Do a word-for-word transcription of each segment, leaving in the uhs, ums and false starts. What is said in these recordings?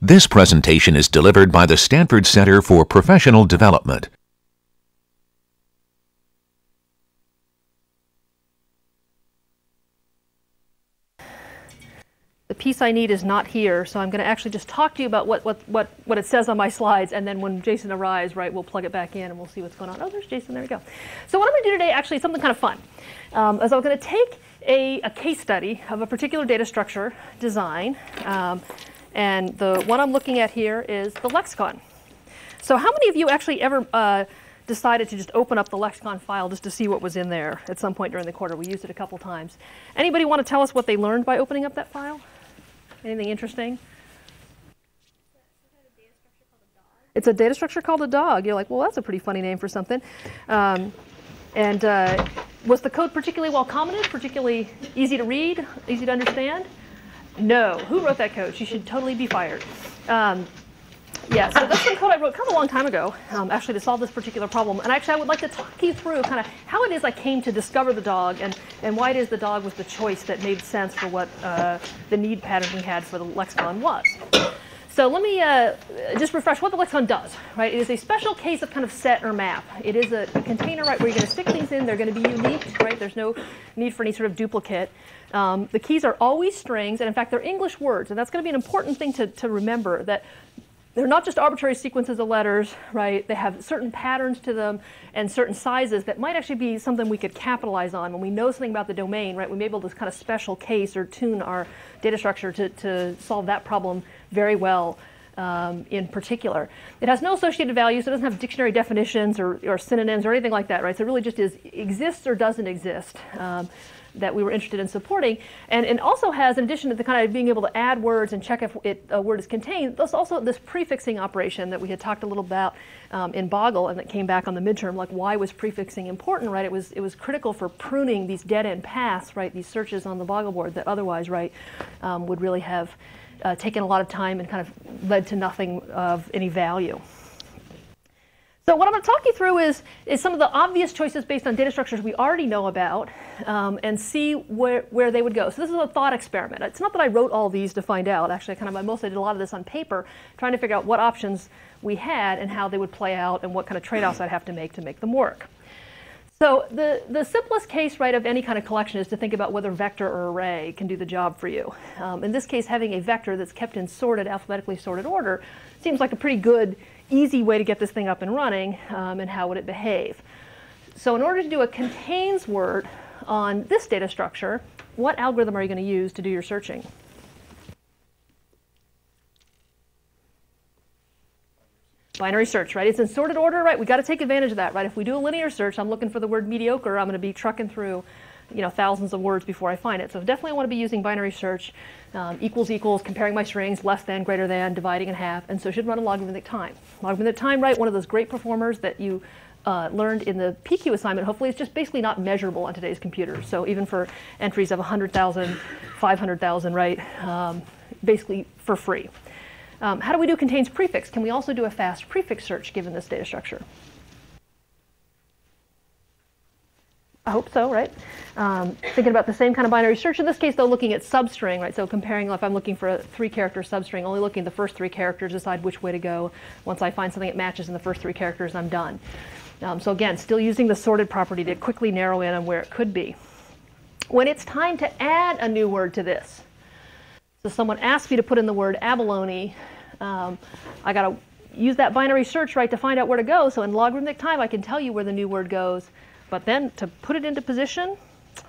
This presentation is delivered by the Stanford Center for Professional Development. The piece I need is not here, so I'm going to actually just talk to you about what, what, what, what it says on my slides, and then when Jason arrives, right, we'll plug it back in and we'll see what's going on. Oh, there's Jason, there we go. So what I'm going to do today actually is something kind of fun. Um, is I'm going to take a, a case study of a particular data structure design, um, and the one I'm looking at here is the lexicon. So how many of you actually ever uh, decided to just open up the lexicon file just to see what was in there at some point during the quarter? We used it a couple times. Anybody want to tell us what they learned by opening up that file? Anything interesting? It's a data structure called a D A W G. You're like, well, that's a pretty funny name for something. Um, and uh, was the code particularly well commented, particularly easy to read, easy to understand? No. Who wrote that code? She should totally be fired. Um, yeah, so that's some code I wrote kind of a long time ago, um, actually, to solve this particular problem. And actually, I would like to talk you through kind of how it is I came to discover the D A W G and, and why it is the D A W G was the choice that made sense for what uh, the need pattern we had for the lexicon was. So let me uh, just refresh what the lexicon does, right? It is a special case of kind of set or map. It is a, a container, right, where you're going to stick things in. They're going to be unique, right? There's no need for any sort of duplicate. Um, the keys are always strings, and in fact, they're English words, and that's going to be an important thing to, to remember, that they're not just arbitrary sequences of letters, right? They have certain patterns to them and certain sizes that might actually be something we could capitalize on when we know something about the domain, right? We may be able to kind of special case or tune our data structure to, to solve that problem very well um, in particular. It has no associated values, so it doesn't have dictionary definitions or, or synonyms or anything like that, right? So it really just is exists or doesn't exist. Um, that we were interested in supporting. And it also has, in addition to the kind of being able to add words and check if it, a word is contained, there's also this prefixing operation that we had talked a little about um, in Boggle, and that came back on the midterm, like why was prefixing important, right? It was, it was critical for pruning these dead-end paths, right, these searches on the Boggle board that otherwise, right, um, would really have uh, taken a lot of time and kind of led to nothing of any value. So what I'm going to talk you through is, is some of the obvious choices based on data structures we already know about, um, and see where, where they would go. So this is a thought experiment. It's not that I wrote all these to find out. Actually, I kind of I mostly did a lot of this on paper, trying to figure out what options we had and how they would play out and what kind of trade-offs I'd have to make to make them work. So the, the simplest case, right, of any kind of collection is to think about whether vector or array can do the job for you. Um, in this case, having a vector that's kept in sorted, alphabetically sorted order seems like a pretty good, easy way to get this thing up and running, um, and how would it behave. So in order to do a contains word on this data structure, what algorithm are you going to use to do your searching? Binary search, right? It's in sorted order, right? We've got to take advantage of that, right? If we do a linear search, I'm looking for the word mediocre, I'm going to be trucking through, you know, thousands of words before I find it. So definitely I want to be using binary search, um, equals equals, comparing my strings, less than, greater than, dividing in half, and so should run a logarithmic time. Logarithmic time, right, one of those great performers that you uh, learned in the P Q assignment. Hopefully it's just basically not measurable on today's computer. So even for entries of one hundred thousand, five hundred thousand, right, um, basically for free. Um, how do we do contains prefix? Can we also do a fast prefix search given this data structure? I hope so, right? Um, thinking about the same kind of binary search. In this case, though, looking at substring, right? So comparing, if I'm looking for a three-character substring, only looking at the first three characters, decide which way to go. Once I find something that matches in the first three characters, I'm done. Um, so again, still using the sorted property to quickly narrow in on where it could be. When it's time to add a new word to this, so someone asks me to put in the word abalone, um, I got to use that binary search, right, to find out where to go. So in logarithmic time, I can tell you where the new word goes. But then to put it into position,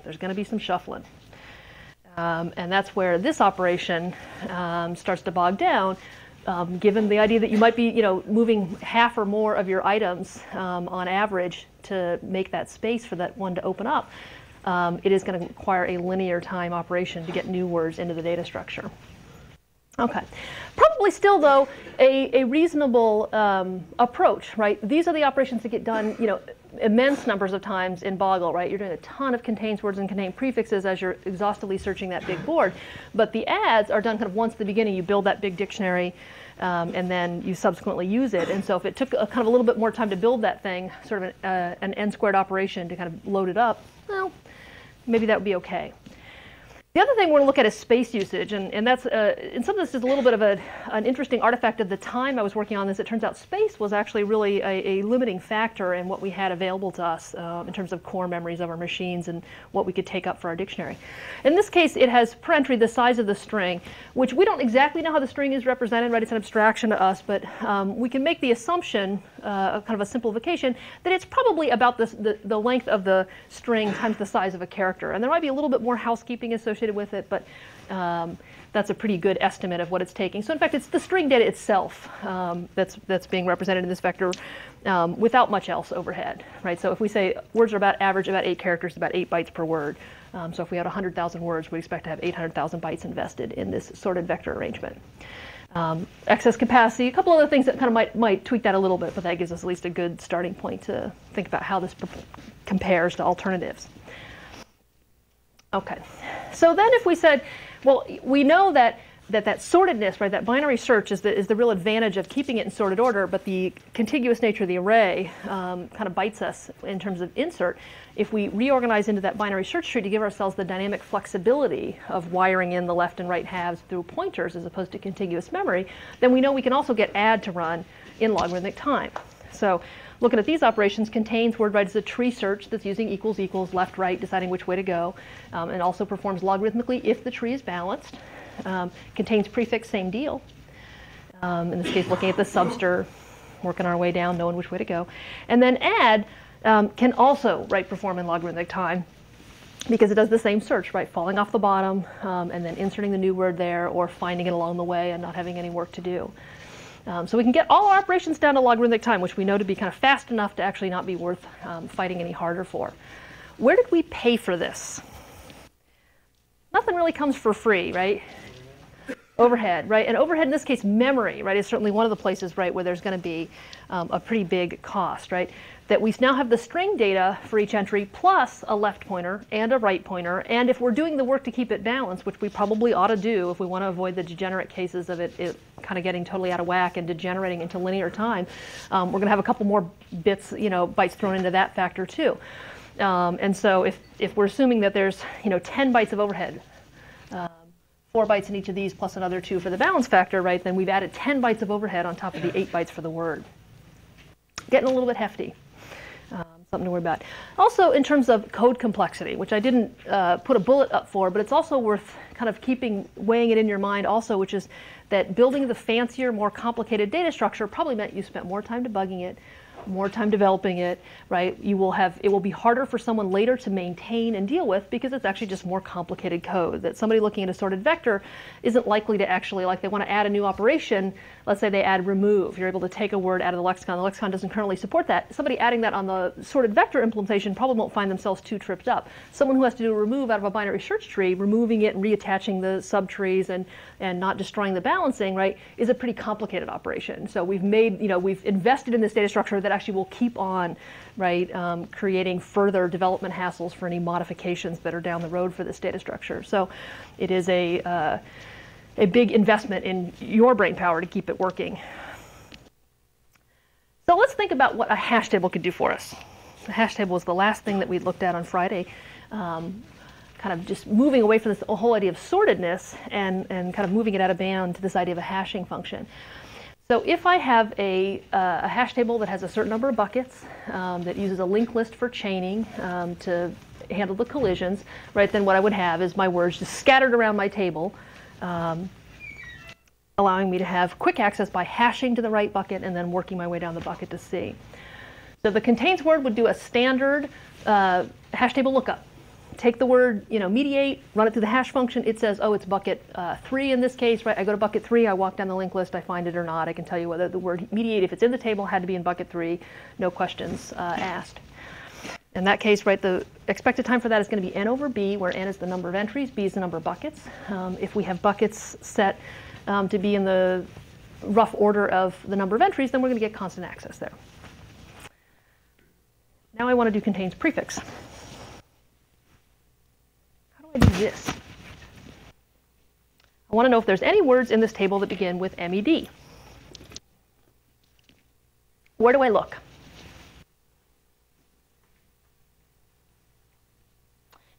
there's going to be some shuffling. Um, and that's where this operation um, starts to bog down, um, given the idea that you might be, you know, moving half or more of your items um, on average to make that space for that one to open up. Um, it is going to require a linear time operation to get new words into the data structure. Okay. Probably still, though, a, a reasonable um, approach, right? These are the operations that get done, you know, immense numbers of times in Boggle, right? You're doing a ton of contains words and contain prefixes as you're exhaustively searching that big board. But the adds are done kind of once at the beginning. You build that big dictionary, um, and then you subsequently use it. And so if it took a, kind of a little bit more time to build that thing, sort of an, uh, an n squared operation to kind of load it up, well, maybe that would be okay. The other thing we're going to look at is space usage, and, and that's, uh, and some of this is a little bit of a, an interesting artifact of the time I was working on this. It turns out space was actually really a, a limiting factor in what we had available to us uh, in terms of core memories of our machines and what we could take up for our dictionary. In this case, it has per entry the size of the string, which we don't exactly know how the string is represented, right? It's an abstraction to us, but um, we can make the assumption, uh, kind of a simplification, that it's probably about this, the, the length of the string times the size of a character. And there might be a little bit more housekeeping associated with it, but um, that's a pretty good estimate of what it's taking. So in fact, it's the string data itself um, that's that's being represented in this vector um, without much else overhead, right? So if we say words are about average about eight characters, about eight bytes per word. Um, so if we had one hundred thousand words, we expect to have eight hundred thousand bytes invested in this sorted vector arrangement. Um, excess capacity, a couple other things that kind of might might tweak that a little bit, but that gives us at least a good starting point to think about how this compares to alternatives. Okay, so then if we said, well, we know that that, that sortedness, right, that binary search is the, is the real advantage of keeping it in sorted order, but the contiguous nature of the array um, kind of bites us in terms of insert. If we reorganize into that binary search tree to give ourselves the dynamic flexibility of wiring in the left and right halves through pointers as opposed to contiguous memory, then we know we can also get add to run in logarithmic time. So looking at these operations, contains word write is a tree search that's using equals equals, left, right, deciding which way to go, um, and also performs logarithmically if the tree is balanced. Um, contains prefix, same deal. Um, in this case, looking at the subster, working our way down, knowing which way to go. And then add um, can also, right, perform in logarithmic time, because it does the same search, right, falling off the bottom um, and then inserting the new word there or finding it along the way and not having any work to do. Um, so we can get all our operations down to logarithmic time, which we know to be kind of fast enough to actually not be worth um, fighting any harder for. Where did we pay for this? Nothing really comes for free, right? Overhead, right? And overhead in this case, memory, right, is certainly one of the places, right, where there's going to be um, a pretty big cost, right? That we now have the string data for each entry plus a left pointer and a right pointer. And if we're doing the work to keep it balanced, which we probably ought to do if we want to avoid the degenerate cases of it, it kind of getting totally out of whack and degenerating into linear time, um, we're going to have a couple more bits, you know, bytes thrown into that factor too. Um, and so if, if we're assuming that there's, you know, ten bytes of overhead, um, four bytes in each of these plus another two for the balance factor, right, then we've added ten bytes of overhead on top of the eight bytes for the word. Getting a little bit hefty. Something to worry about. Also, in terms of code complexity, which I didn't uh, put a bullet up for, but it's also worth kind of keeping, weighing it in your mind also, which is that building the fancier, more complicated data structure probably meant you spent more time debugging it, more time developing it, right? You will have, it will be harder for someone later to maintain and deal with because it's actually just more complicated code. That somebody looking at a sorted vector isn't likely to actually, like they want to add a new operation, let's say they add remove. You're able to take a word out of the lexicon. The lexicon doesn't currently support that. Somebody adding that on the sorted vector implementation probably won't find themselves too tripped up. Someone who has to do a remove out of a binary search tree, removing it and reattaching the subtrees and, and not destroying the balancing, right, is a pretty complicated operation. So we've made, you know, we've invested in this data structure that actually will keep on, right, um, creating further development hassles for any modifications that are down the road for this data structure. So it is a, uh, a big investment in your brain power to keep it working. So let's think about what a hash table could do for us. The hash table was the last thing that we looked at on Friday. Um, kind of just moving away from this whole idea of sortedness and, and kind of moving it out of bound to this idea of a hashing function. So if I have a, uh, a hash table that has a certain number of buckets, um, that uses a linked list for chaining um, to handle the collisions, right, then what I would have is my words just scattered around my table, um, allowing me to have quick access by hashing to the right bucket and then working my way down the bucket to C. So the contains word would do a standard uh, hash table lookup. Take the word, you know, mediate, run it through the hash function. It says, oh, it's bucket uh, three in this case, right? I go to bucket three, I walk down the linked list, I find it or not. I can tell you whether the word mediate, if it's in the table, had to be in bucket three, no questions uh, asked. In that case, right, the expected time for that is going to be n over b, where n is the number of entries, b is the number of buckets. Um, if we have buckets set um, to be in the rough order of the number of entries, then we're going to get constant access there. Now I want to do contains prefix. Do this. I want to know if there's any words in this table that begin with M E D. Where do I look?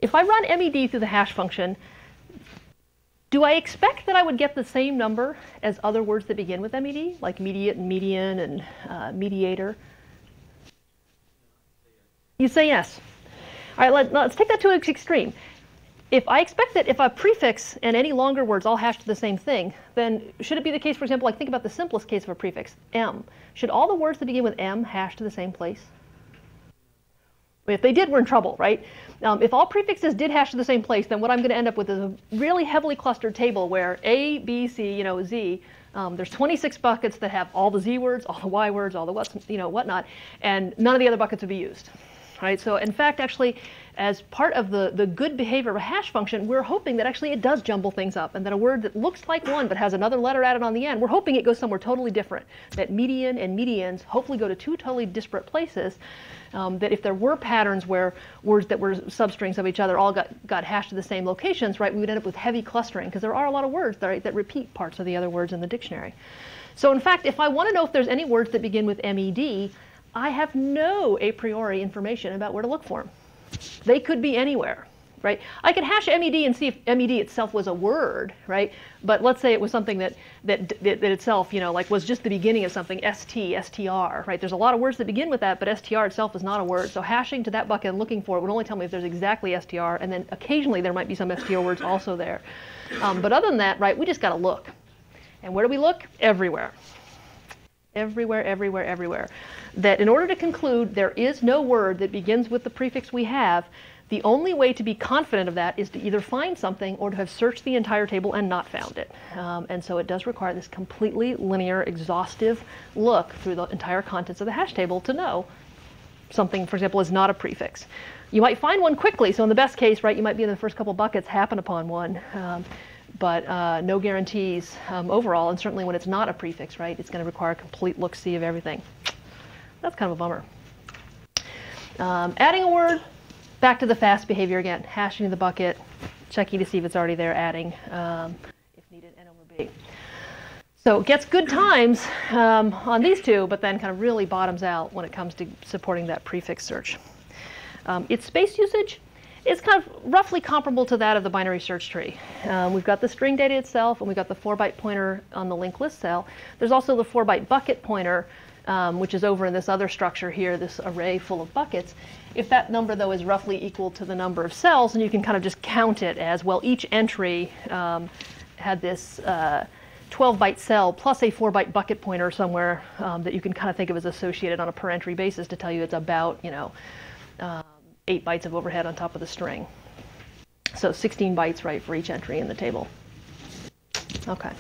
If I run M E D through the hash function, do I expect that I would get the same number as other words that begin with M E D, like mediate and median and uh, mediator? You say yes. All right, let, let's take that to an extreme. If I expect that if a prefix and any longer words all hash to the same thing, then should it be the case, for example, like think about the simplest case of a prefix, M. Should all the words that begin with M hash to the same place? If they did, we're in trouble, right? Um, if all prefixes did hash to the same place, then what I'm going to end up with is a really heavily clustered table where A, B, C, you know, Z. Um, there's twenty-six buckets that have all the Z words, all the Y words, all the what's, you know, whatnot, and none of the other buckets would be used. Right? So in fact, actually, as part of the, the good behavior of a hash function, we're hoping that actually it does jumble things up, and that a word that looks like one but has another letter added on the end, we're hoping it goes somewhere totally different, that median and medians hopefully go to two totally disparate places, um, that if there were patterns where words that were substrings of each other all got, got hashed to the same locations, right, we would end up with heavy clustering, because there are a lot of words that, right, that repeat parts of the other words in the dictionary. So in fact, if I want to know if there's any words that begin with M E D, I have no a priori information about where to look for them. They could be anywhere, right? I could hash M E D and see if M E D itself was a word, right? But let's say it was something that, that, that, that itself, you know, like was just the beginning of something, S T, S T R, right? There's a lot of words that begin with that, but S T R itself is not a word. So hashing to that bucket and looking for it would only tell me if there's exactly S T R, and then occasionally there might be some S T R words also there. Um, but other than that, right, we just got to look. And where do we look? Everywhere. Everywhere, everywhere, everywhere. That in order to conclude there is no word that begins with the prefix we have, the only way to be confident of that is to either find something or to have searched the entire table and not found it. Um, and so it does require this completely linear, exhaustive look through the entire contents of the hash table to know something, for example, is not a prefix. You might find one quickly, so in the best case, right, you might be in the first couple buckets, happen upon one. Um, But uh, no guarantees um, overall, and certainly when it's not a prefix, right, it's going to require a complete look-see of everything. That's kind of a bummer. Um, adding a word, back to the fast behavior again. Hashing the bucket, checking to see if it's already there, adding, um, if needed, N over B. So it gets good times um, on these two, but then kind of really bottoms out when it comes to supporting that prefix search. Um, its space usage. It's kind of roughly comparable to that of the binary search tree. Um, we've got the string data itself, and we've got the four byte pointer on the linked list cell. There's also the four byte bucket pointer, um, which is over in this other structure here, this array full of buckets. If that number, though, is roughly equal to the number of cells, and you can kind of just count it as, well, each entry um, had this twelve byte uh, cell plus a four byte bucket pointer somewhere um, that you can kind of think of as associated on a per entry basis to tell you it's about, you know, uh, eight bytes of overhead on top of the string. So sixteen bytes, right, for each entry in the table. Okay.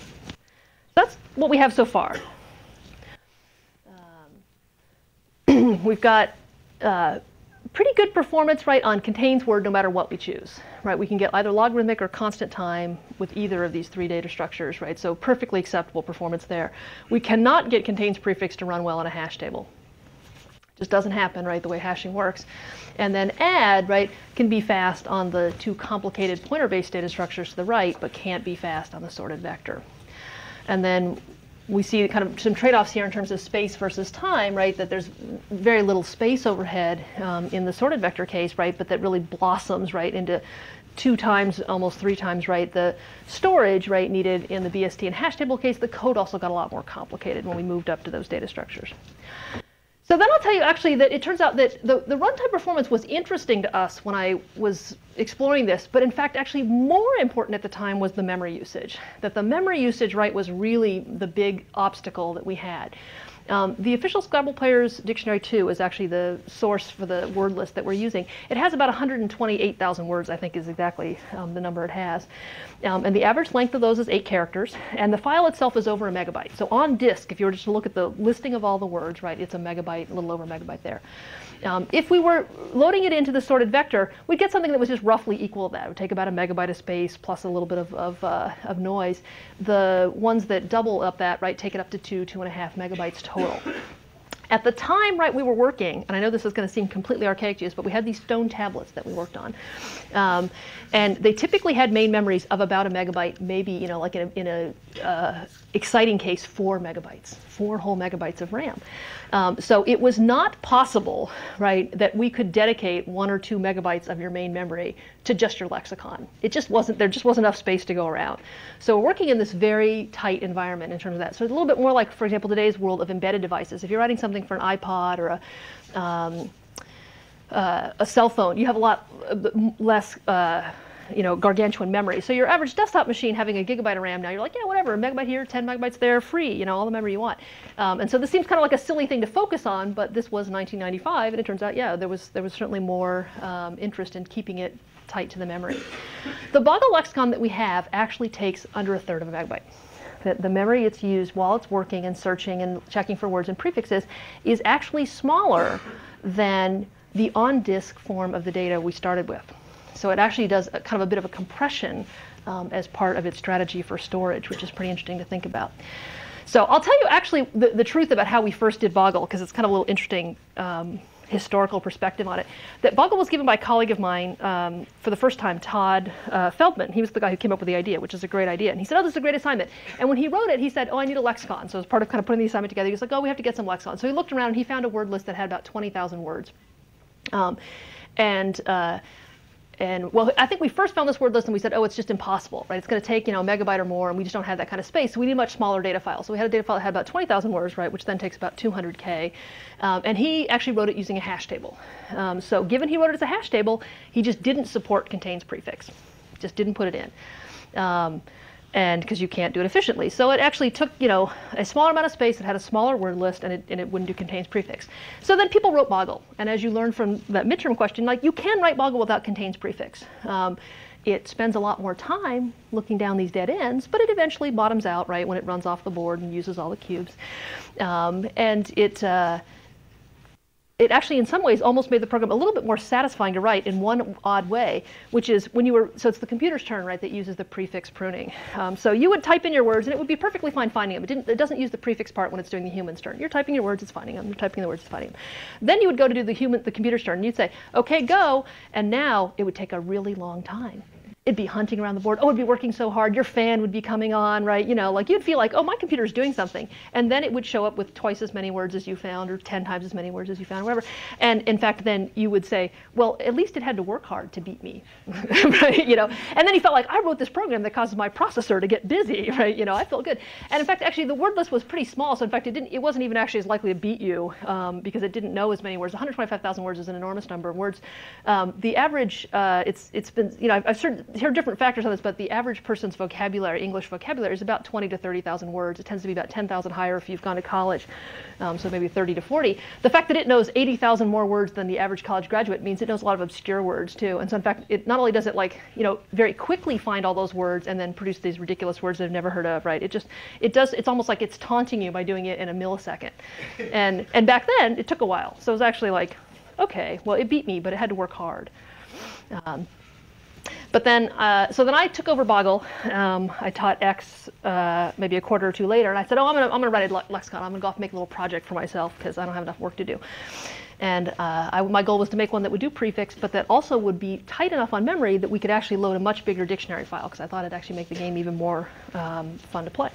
That's what we have so far. Um, we've got uh, pretty good performance, right, on contains word no matter what we choose, right? We can get either logarithmic or constant time with either of these three data structures, right? So perfectly acceptable performance there. We cannot get contains prefix to run well on a hash table. Just doesn't happen, right, the way hashing works. And then add, right, can be fast on the two complicated pointer-based data structures to the right, but can't be fast on the sorted vector. And then we see kind of some trade-offs here in terms of space versus time, right, that there's very little space overhead um, in the sorted vector case, right, but that really blossoms, right, into two times, almost three times, right, the storage, right, needed in the B S D and hash table case. The code also got a lot more complicated when we moved up to those data structures. So then I'll tell you actually that it turns out that the, the runtime performance was interesting to us when I was exploring this, but in fact actually more important at the time was the memory usage. That the memory usage, right, was really the big obstacle that we had. Um, the official Scrabble Players Dictionary two is actually the source for the word list that we're using. It has about one hundred twenty-eight thousand words, I think is exactly um, the number it has. Um, and the average length of those is eight characters. And the file itself is over a megabyte. So on disk, if you were just to look at the listing of all the words, right, it's a megabyte, a little over a megabyte there. Um, if we were loading it into the sorted vector, we'd get something that was just roughly equal to that. It would take about a megabyte of space plus a little bit of, of, uh, of noise. The ones that double up that, right, take it up to two, two and a half megabytes total. At the time, right, we were working, and I know this is going to seem completely archaic to you, but we had these stone tablets that we worked on. Um, and they typically had main memories of about a megabyte, maybe, you know, like in a, in a uh, exciting case, four megabytes, four whole megabytes of RAM. Um, so it was not possible, right, that we could dedicate one or two megabytes of your main memory to just your lexicon. It just wasn't, there just wasn't enough space to go around. So we're working in this very tight environment in terms of that. So it's a little bit more like, for example, today's world of embedded devices. If you're writing something for an iPod or a, um, uh, a cell phone, you have a lot less uh, you know, gargantuan memory. So your average desktop machine having a gigabyte of RAM now, you're like, yeah, whatever, a megabyte here, ten megabytes there, free, you know, all the memory you want. Um, and so this seems kind of like a silly thing to focus on, but this was nineteen ninety-five, and it turns out, yeah, there was, there was certainly more um, interest in keeping it tight to the memory. The Boggle lexicon that we have actually takes under a third of a megabyte. That the memory it's used while it's working and searching and checking for words and prefixes is actually smaller than the on-disk form of the data we started with. So it actually does a, kind of a bit of a compression um, as part of its strategy for storage, which is pretty interesting to think about. So I'll tell you actually the, the truth about how we first did Boggle, because it's kind of a little interesting um, historical perspective on it. That Boggle was given by a colleague of mine um, for the first time, Todd uh, Feldman. He was the guy who came up with the idea, which is a great idea. And he said, oh, this is a great assignment. And when he wrote it, he said, oh, I need a lexicon. So as part of kind of putting the assignment together, he was like, oh, we have to get some lexicon. So he looked around and he found a word list that had about twenty thousand words. Um, and uh, And well, I think we first found this word list and we said, oh, it's just impossible, right? It's going to take, you know, a megabyte or more, and we just don't have that kind of space. So we need a much smaller data file. So we had a data file that had about twenty thousand words, right, which then takes about two hundred K. Um, and he actually wrote it using a hash table. Um, so given he wrote it as a hash table, he just didn't support contains prefix, just didn't put it in. Um, and because you can't do it efficiently. So it actually took, you know, a smaller amount of space, it had a smaller word list, and it, and it wouldn't do contains prefix. So then people wrote Boggle, and as you learned from that midterm question, like, you can write Boggle without contains prefix. Um, it spends a lot more time looking down these dead ends, but it eventually bottoms out, right, when it runs off the board and uses all the cubes. Um, and it, uh, it actually in some ways almost made the program a little bit more satisfying to write in one odd way, which is when you were, so it's the computer's turn, right, that uses the prefix pruning. Um, so you would type in your words and it would be perfectly fine finding them. It, didn't, it doesn't use the prefix part when it's doing the human's turn. You're typing your words, it's finding them. You're typing the words, it's finding them. Then you would go to do the human, the computer's turn, and you'd say, okay, go, and now it would take a really long time. It'd be hunting around the board. Oh, it'd be working so hard. Your fan would be coming on, right? You know, like, you'd feel like, oh, my computer's doing something. And then it would show up with twice as many words as you found, or ten times as many words as you found, or whatever. And in fact, then you would say, well, at least it had to work hard to beat me, right? You know, and then you felt like, I wrote this program that causes my processor to get busy, right? You know, I felt good. And in fact, actually, the word list was pretty small. So in fact, it didn't, it wasn't even actually as likely to beat you um, because it didn't know as many words. one hundred twenty-five thousand words is an enormous number of words. Um, the average, uh, it's it's been, you know, I've, I've certainly, there are different factors on this, but the average person's vocabulary, English vocabulary, is about twenty to thirty thousand words. It tends to be about ten thousand higher if you've gone to college, um, so maybe thirty to forty. The fact that it knows eighty thousand more words than the average college graduate means it knows a lot of obscure words too. And so in fact, it not only does it, like, you know, very quickly find all those words and then produce these ridiculous words that I've never heard of, right? It just, it does, it's almost like it's taunting you by doing it in a millisecond. And, and back then, it took a while. So it was actually like, okay, well, it beat me, but it had to work hard. Um, But then, uh, so then I took over Boggle. Um, I taught X uh, maybe a quarter or two later, and I said, oh, I'm gonna, I'm gonna write a le lexicon. I'm gonna go off and make a little project for myself because I don't have enough work to do. And uh, I, my goal was to make one that would do prefix, but that also would be tight enough on memory that we could actually load a much bigger dictionary file, because I thought it'd actually make the game even more um, fun to play.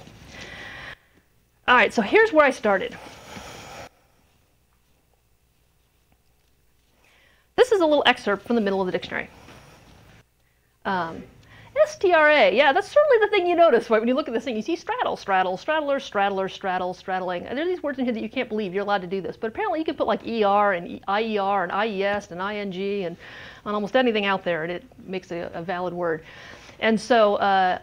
All right, so here's where I started. This is a little excerpt from the middle of the dictionary. Um, S T R A, yeah, that's certainly the thing you notice, right? When you look at this thing, you see straddle, straddle, straddler, straddler, straddle, straddling. And there are these words in here that you can't believe you're allowed to do this. But apparently you can put like E R and I E R and I E S and I N G and on almost anything out there, and it makes a, a valid word. And so, uh,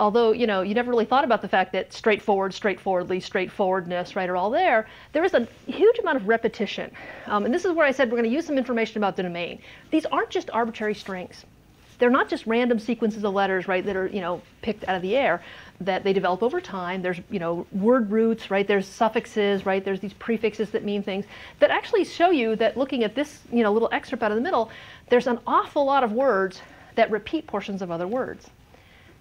although, you know, you never really thought about the fact that straightforward, straightforwardly, straightforwardness, right, are all there, there is a huge amount of repetition. Um, and this is where I said we're going to use some information about the domain. These aren't just arbitrary strings. They're not just random sequences of letters, right, that are, you know, picked out of the air, that they develop over time. There's, you know, word roots, right, there's suffixes, right, there's these prefixes that mean things that actually show you that looking at this, you know, little excerpt out of the middle, there's an awful lot of words that repeat portions of other words.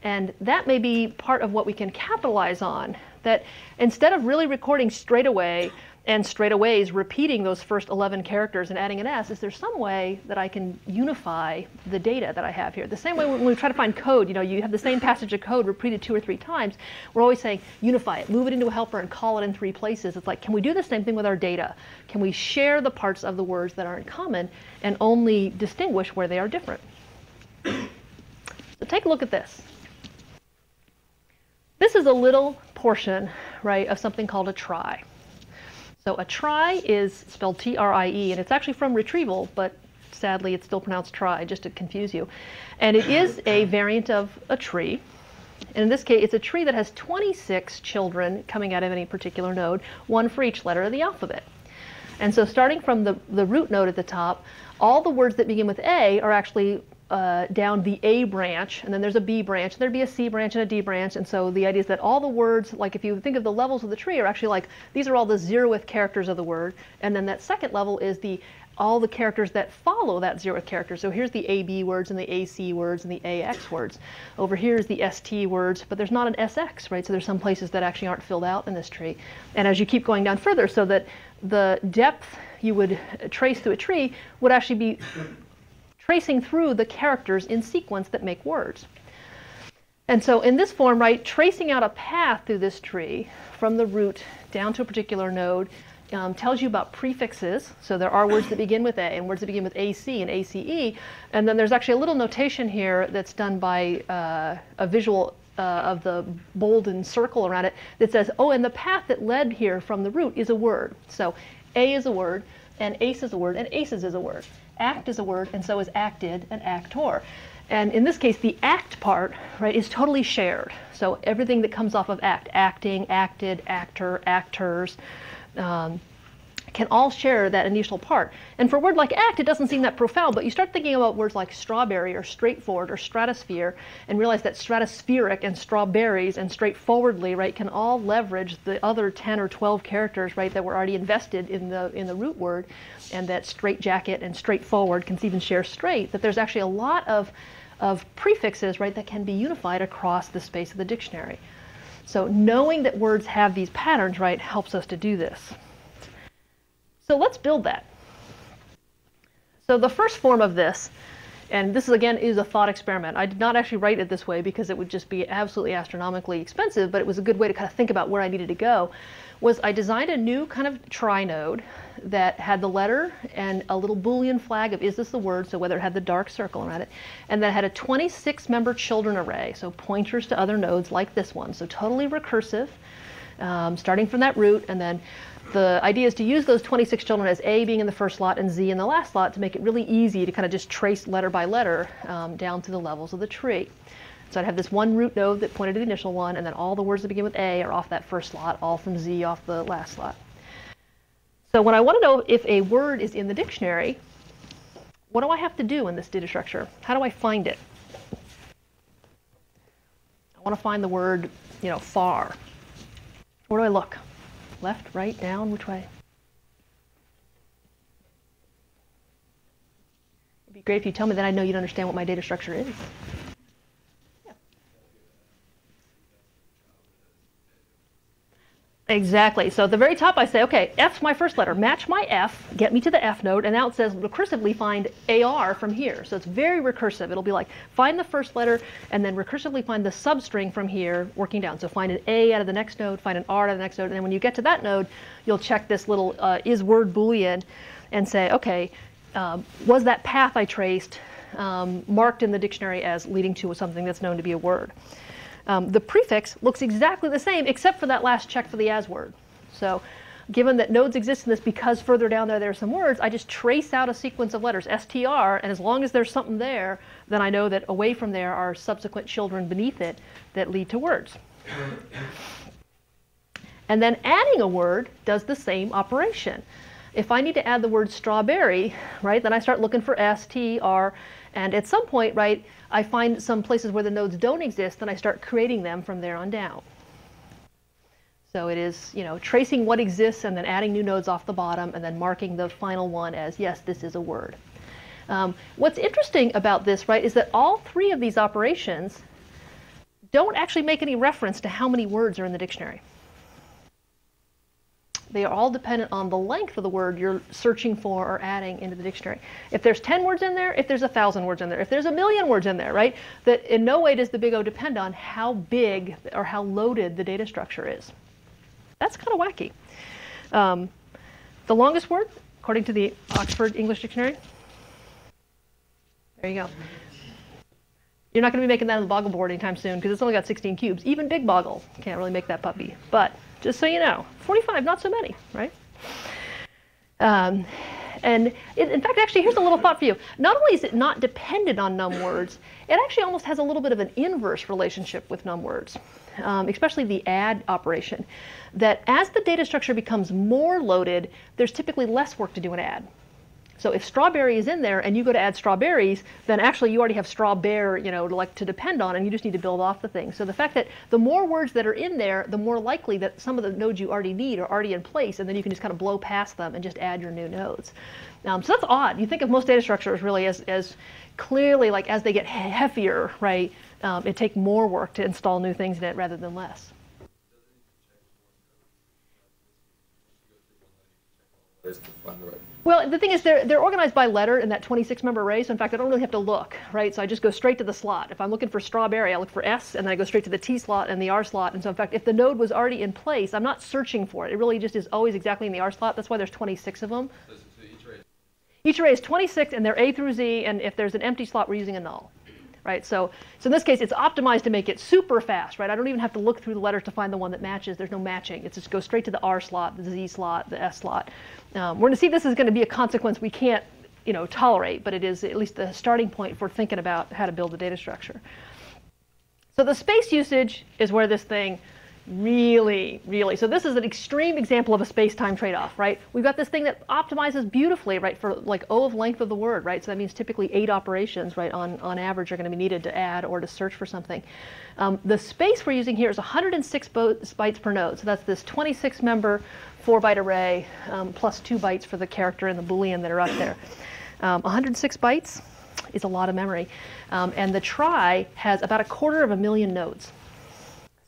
And that may be part of what we can capitalize on, that instead of really recording straight away and straight away is repeating those first eleven characters and adding an S, is there some way that I can unify the data that I have here? The same way when we try to find code, you know, you have the same passage of code repeated two or three times, we're always saying, unify it, move it into a helper and call it in three places. It's like, can we do the same thing with our data? Can we share the parts of the words that aren't common and only distinguish where they are different? So take a look at this. This is a little portion, right, of something called a trie. So a trie is spelled T R I E, and it's actually from retrieval, but sadly it's still pronounced try, just to confuse you. And it is a variant of a tree. And in this case, it's a tree that has twenty-six children coming out of any particular node, one for each letter of the alphabet. And so starting from the, the root node at the top, all the words that begin with A are actually Uh, down the A branch, and then there's a B branch, and there'd be a C branch and a D branch, and so the idea is that all the words, like if you think of the levels of the tree, are actually like, these are all the zeroth characters of the word, and then that second level is the all the characters that follow that zeroth character. So here's the A B words and the A C words and the A X words. Over here is the S T words, but there's not an S X, right? So there's some places that actually aren't filled out in this tree. And as you keep going down further, so that the depth you would trace through a tree would actually be tracing through the characters in sequence that make words. And so in this form, right, tracing out a path through this tree from the root down to a particular node um, tells you about prefixes. So there are words that begin with A and words that begin with A C and A C E. And then there's actually a little notation here that's done by uh, a visual uh, of the bolded circle around it that says, oh, and the path that led here from the root is a word. So A is a word, and ace is a word, and aces is a word. Act is a word, and so is acted and actor. And in this case, the act part, right, is totally shared. So everything that comes off of act, acting, acted, actor, actors, um, can all share that initial part. And for a word like act, it doesn't seem that profound, but you start thinking about words like strawberry or straightforward or stratosphere and realize that stratospheric and strawberries and straightforwardly, right, can all leverage the other ten or twelve characters, right, that were already invested in the in the root word, and that straightjacket and straightforward can even share straight, that there's actually a lot of, of prefixes, right, that can be unified across the space of the dictionary. So knowing that words have these patterns, right, helps us to do this. So let's build that. So the first form of this, and this is, again, is a thought experiment. I did not actually write it this way because it would just be absolutely astronomically expensive, but it was a good way to kind of think about where I needed to go, was I designed a new kind of trie node that had the letter and a little Boolean flag of is this the word, so whether it had the dark circle around it, and that had a twenty-six member children array, so pointers to other nodes like this one, so totally recursive, um, starting from that root, and then the idea is to use those twenty-six children as A being in the first lot and Z in the last lot to make it really easy to kind of just trace letter by letter um, down to the levels of the tree. So I'd have this one root node that pointed to the initial one, and then all the words that begin with A are off that first lot, all from Z off the last lot. So when I want to know if a word is in the dictionary, what do I have to do in this data structure? How do I find it? I want to find the word, you know, far. Where do I look? Left, right, down, which way? It'd be great if you tell me, then I know you'd understand what my data structure is. Yeah. Exactly. So at the very top I say, okay, F's my first letter. Match my F, get me to the F node, and now it says recursively find A R from here. So it's very recursive. It'll be like find the first letter and then recursively find the substring from here working down. So find an A out of the next node, find an R out of the next node, and then when you get to that node, you'll check this little uh, is word Boolean and say, okay, um, was that path I traced um, marked in the dictionary as leading to something that's known to be a word? Um, the prefix looks exactly the same except for that last check for the as word. So given that nodes exist in this because further down there there are some words, I just trace out a sequence of letters, S T R, and as long as there's something there, then I know that away from there are subsequent children beneath it that lead to words. And then adding a word does the same operation. If I need to add the word strawberry, right, then I start looking for S, T, R, and at some point, right, I find some places where the nodes don't exist, then I start creating them from there on down. So it is, you know, tracing what exists and then adding new nodes off the bottom and then marking the final one as, yes, this is a word. Um, what's interesting about this, right, is that all three of these operations don't actually make any reference to how many words are in the dictionary. They are all dependent on the length of the word you're searching for or adding into the dictionary. If there's ten words in there, if there's one thousand words in there, if there's a million words in there, right? That in no way does the big O depend on how big or how loaded the data structure is. That's kind of wacky. Um, the longest word, according to the Oxford English Dictionary. There you go. You're not going to be making that on the Boggle board anytime soon because it's only got sixteen cubes. Even Big Boggle can't really make that puppy. But just so you know, forty-five, not so many, right? Um, and it, in fact, actually, here's a little thought for you. Not only is it not dependent on num words, it actually almost has a little bit of an inverse relationship with num words, um, especially the add operation. That as the data structure becomes more loaded, there's typically less work to do in add. So if strawberry is in there and you go to add strawberries, then actually you already have strawbear, you know, like to depend on, and you just need to build off the thing. So the fact that the more words that are in there, the more likely that some of the nodes you already need are already in place, and then you can just kind of blow past them and just add your new nodes. Um, so that's odd. You think of most data structures really as, as clearly like as they get heavier, right, um, it takes more work to install new things in it rather than less. Well, the thing is, they're, they're organized by letter in that twenty-six member array, so in fact, I don't really have to look, right? So I just go straight to the slot. If I'm looking for strawberry, I look for S, and then I go straight to the T slot and the R slot. And so in fact, if the node was already in place, I'm not searching for it. It really just is always exactly in the R slot. That's why there's twenty-six of them. So each, array. each array is twenty-six, and they're A through Z, and if there's an empty slot, we're using a null, right? So, so in this case, it's optimized to make it super fast, right? I don't even have to look through the letters to find the one that matches. There's no matching. It just goes straight to the R slot, the Z slot, the S slot. Um, we're going to see this is going to be a consequence we can't, you know, tolerate, but it is at least the starting point for thinking about how to build a data structure. So the space usage is where this thing really, really. So this is an extreme example of a space-time trade-off, right? We've got this thing that optimizes beautifully, right, for like O of length of the word, right? So that means typically eight operations, right, on, on average are going to be needed to add or to search for something. Um, the space we're using here is one hundred six bytes per node. So that's this twenty-six member, four byte array, um, plus two bytes for the character and the Boolean that are up there. Um, one hundred six bytes is a lot of memory. Um, and the trie has about a quarter of a million nodes.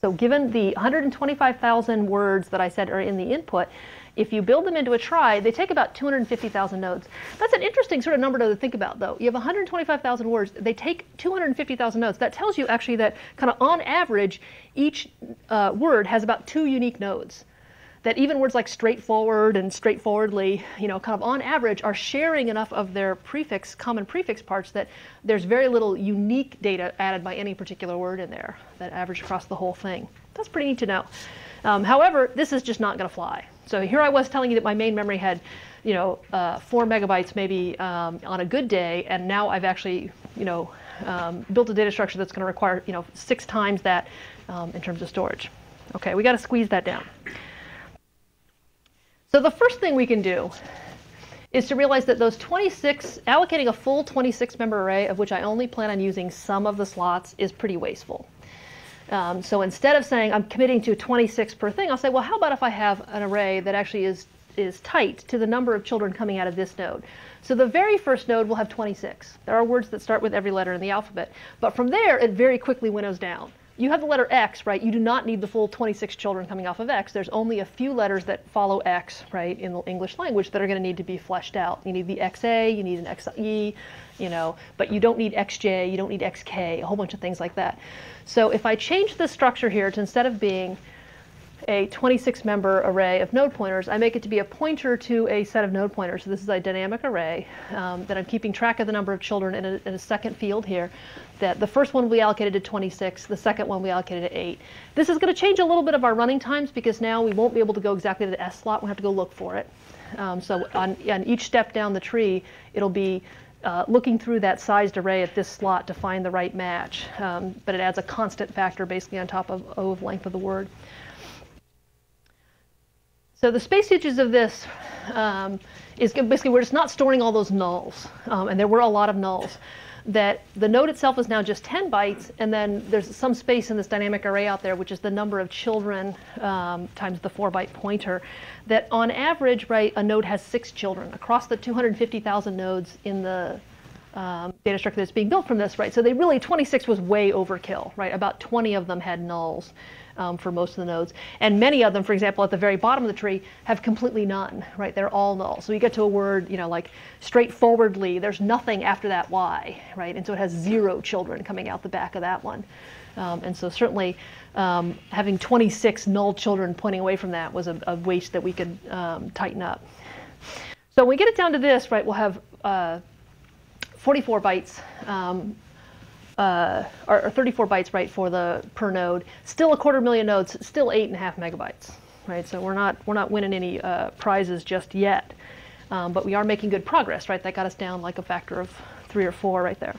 So given the one hundred twenty-five thousand words that I said are in the input, if you build them into a trie, they take about two hundred fifty thousand nodes. That's an interesting sort of number to think about, though. You have one hundred twenty-five thousand words. They take two hundred fifty thousand nodes. That tells you, actually, that kind of on average, each uh, word has about two unique nodes. That even words like straightforward and straightforwardly, you know, kind of on average, are sharing enough of their prefix, common prefix parts that there's very little unique data added by any particular word in there that average across the whole thing. That's pretty neat to know. Um, however, this is just not going to fly. So here I was telling you that my main memory had, you know, uh, four megabytes maybe um, on a good day, and now I've actually, you know, um, built a data structure that's going to require, you know, six times that um, in terms of storage. Okay, we got to squeeze that down. So the first thing we can do is to realize that those twenty-six, allocating a full twenty-six member array, of which I only plan on using some of the slots, is pretty wasteful. Um, so instead of saying I'm committing to twenty-six per thing, I'll say, well, how about if I have an array that actually is, is tight to the number of children coming out of this node? So the very first node will have twenty-six. There are words that start with every letter in the alphabet. But from there, it very quickly winnows down. You have the letter X, right? You do not need the full twenty-six children coming off of X. There's only a few letters that follow X, right, in the English language that are going to need to be fleshed out. You need the X A, you need an X E, you know, but you don't need X J, you don't need X K, a whole bunch of things like that. So if I change the structure here to instead of being a twenty-six member array of node pointers, I make it to be a pointer to a set of node pointers. So this is a dynamic array um, that I'm keeping track of the number of children in a, in a second field here. That the first one we allocated to twenty-six, the second one we allocated to eight. This is going to change a little bit of our running times because now we won't be able to go exactly to the S slot. We have to go look for it. Um, so on, on each step down the tree, it'll be Uh, looking through that sized array at this slot to find the right match. Um, but it adds a constant factor basically on top of O of length of the word. So the space usage of this um, is basically we're just not storing all those nulls. Um, and there were a lot of nulls. That the node itself is now just ten bytes, and then there's some space in this dynamic array out there, which is the number of children um, times the four byte pointer. That on average, right, a node has six children across the two hundred fifty thousand nodes in the um, data structure that's being built from this, right? So they really, twenty-six was way overkill, right? About twenty of them had nulls. um, for most of the nodes. And many of them, for example, at the very bottom of the tree, have completely none, right? They're all null. So you get to a word, you know, like straightforwardly, there's nothing after that Y, right? And so it has zero children coming out the back of that one. Um, and so certainly um, having twenty-six null children pointing away from that was a, a waste that we could um, tighten up. So when we get it down to this, right, we'll have uh, forty-four bytes, um, uh, or, or thirty-four bytes, right, for the per node. Still a quarter million nodes, still eight and a half megabytes, right? So we're not we're not winning any uh, prizes just yet, um, but we are making good progress, right? That got us down like a factor of three or four right there.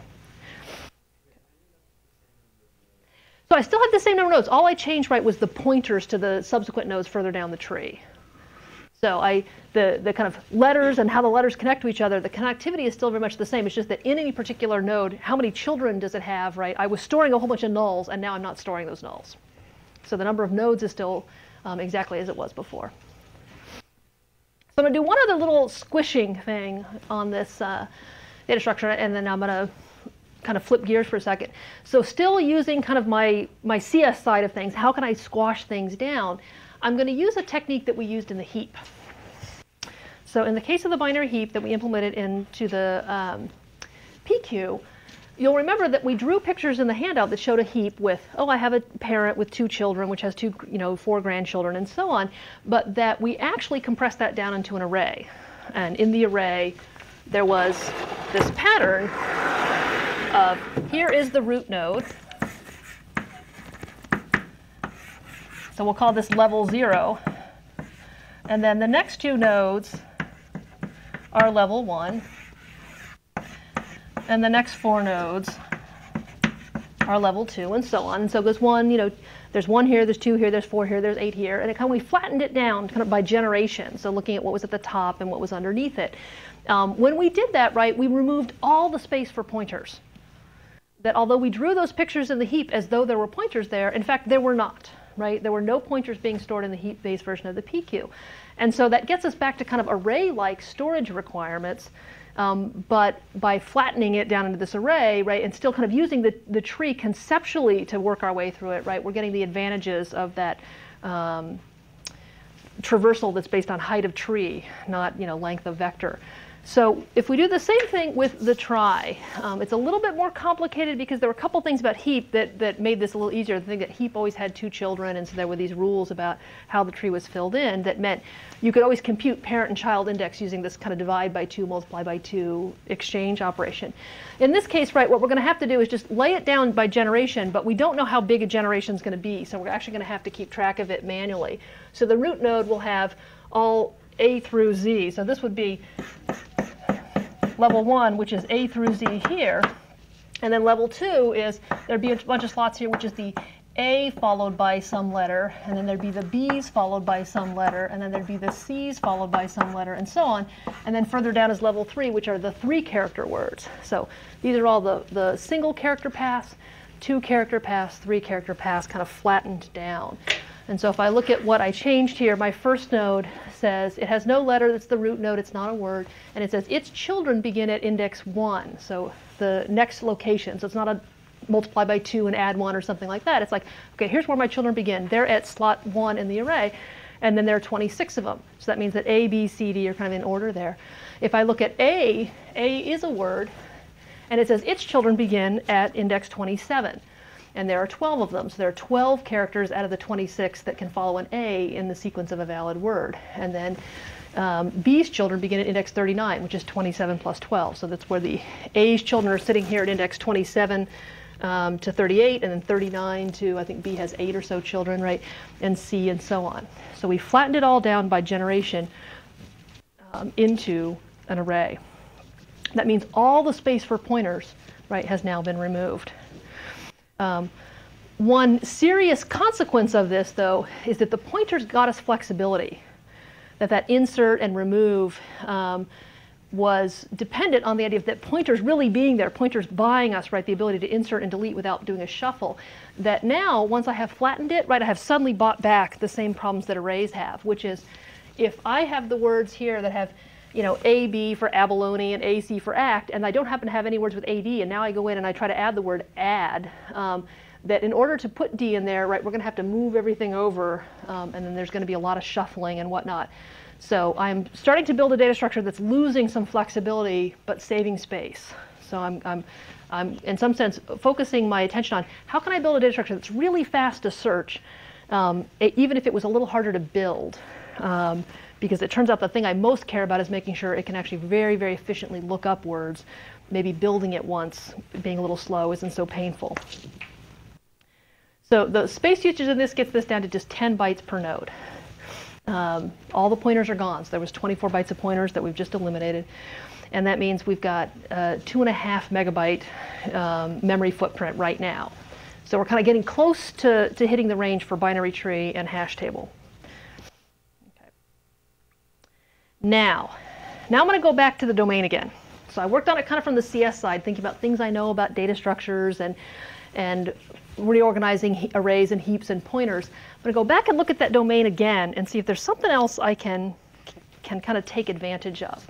So I still have the same number of nodes. All I changed, right, was the pointers to the subsequent nodes further down the tree. So I, the, the kind of letters and how the letters connect to each other, the connectivity is still very much the same. It's just that in any particular node, how many children does it have, right? I was storing a whole bunch of nulls, and now I'm not storing those nulls. So the number of nodes is still um, exactly as it was before. So I'm going to do one other little squishing thing on this uh, data structure, and then I'm going to kind of flip gears for a second. So still using kind of my, my C S side of things, how can I squash things down? I'm going to use a technique that we used in the heap. So in the case of the binary heap that we implemented into the um, P Q, you'll remember that we drew pictures in the handout that showed a heap with, oh, I have a parent with two children, which has two, you know, four grandchildren, and so on, but that we actually compressed that down into an array. And in the array, there was this pattern of here is the root node. So we'll call this level zero. And then the next two nodes are level one. And the next four nodes are level two, and so on. And so there's one, you know, there's one here, there's two here, there's four here, there's eight here. And it kind of, we flattened it down kind of by generation. So looking at what was at the top and what was underneath it. Um, when we did that, right, we removed all the space for pointers. That although we drew those pictures in the heap as though there were pointers there, in fact, there were not. Right? There were no pointers being stored in the heap-based version of the P Q. And so that gets us back to kind of array-like storage requirements, um, but by flattening it down into this array, right, and still kind of using the, the tree conceptually to work our way through it, right, we're getting the advantages of that um, traversal that's based on height of tree, not, you know, length of vector. So if we do the same thing with the try, um, it's a little bit more complicated because there were a couple things about heap that, that made this a little easier. The thing that heap always had two children, and so there were these rules about how the tree was filled in that meant you could always compute parent and child index using this kind of divide by two, multiply by two exchange operation. In this case, right, what we're going to have to do is just lay it down by generation, but we don't know how big a generation is going to be, so we're actually going to have to keep track of it manually. So the root node will have all A through Z. So this would be level one, which is A through Z here. And then level two is there'd be a bunch of slots here, which is the A followed by some letter. And then there'd be the B's followed by some letter. And then there'd be the C's followed by some letter, and so on. And then further down is level three, which are the three character words. So these are all the, the single character paths, two character paths, three character paths, kind of flattened down. And so if I look at what I changed here, my first node says it has no letter, that's the root node, it's not a word. And it says its children begin at index one, so the next location. So it's not a multiply by two and add one or something like that. It's like, OK, here's where my children begin. They're at slot one in the array. And then there are twenty-six of them. So that means that A, B, C, D are kind of in order there. If I look at A, A is a word. And it says its children begin at index twenty-seven. And there are twelve of them. So there are twelve characters out of the twenty-six that can follow an A in the sequence of a valid word. And then um, B's children begin at index thirty-nine, which is twenty-seven plus twelve. So that's where the A's children are sitting here at index twenty-seven um, to thirty-eight, and then thirty-nine to, I think B has eight or so children, right? And C, and so on. So we flattened it all down by generation um, into an array. That means all the space for pointers, right, has now been removed. Um, one serious consequence of this, though, is that the pointers got us flexibility, that that insert and remove um, was dependent on the idea of that pointers really being there, pointers buying us, right, the ability to insert and delete without doing a shuffle, that now, once I have flattened it, right, I have suddenly bought back the same problems that arrays have, which is if I have the words here that have, you know, A B for abalone and A C for act, and I don't happen to have any words with A D, and now I go in and I try to add the word add, um, that in order to put D in there, right, we're going to have to move everything over, um, and then there's going to be a lot of shuffling and whatnot. So I'm starting to build a data structure that's losing some flexibility but saving space. So I'm, I'm, I'm in some sense, focusing my attention on how can I build a data structure that's really fast to search, um, it, even if it was a little harder to build. Um, because it turns out the thing I most care about is making sure it can actually very, very efficiently look up words. Maybe building it once, being a little slow, isn't so painful. So the space usage in this gets this down to just ten bytes per node. Um, all the pointers are gone. So there was twenty-four bytes of pointers that we've just eliminated. And that means we've got uh, two and a half megabyte um, memory footprint right now. So we're kind of getting close to, to hitting the range for binary tree and hash table. Okay. Now, now I'm going to go back to the domain again. So I worked on it kind of from the C S side, thinking about things I know about data structures and, and reorganizing arrays and heaps and pointers. I'm going to go back and look at that domain again and see if there's something else I can, can kind of take advantage of.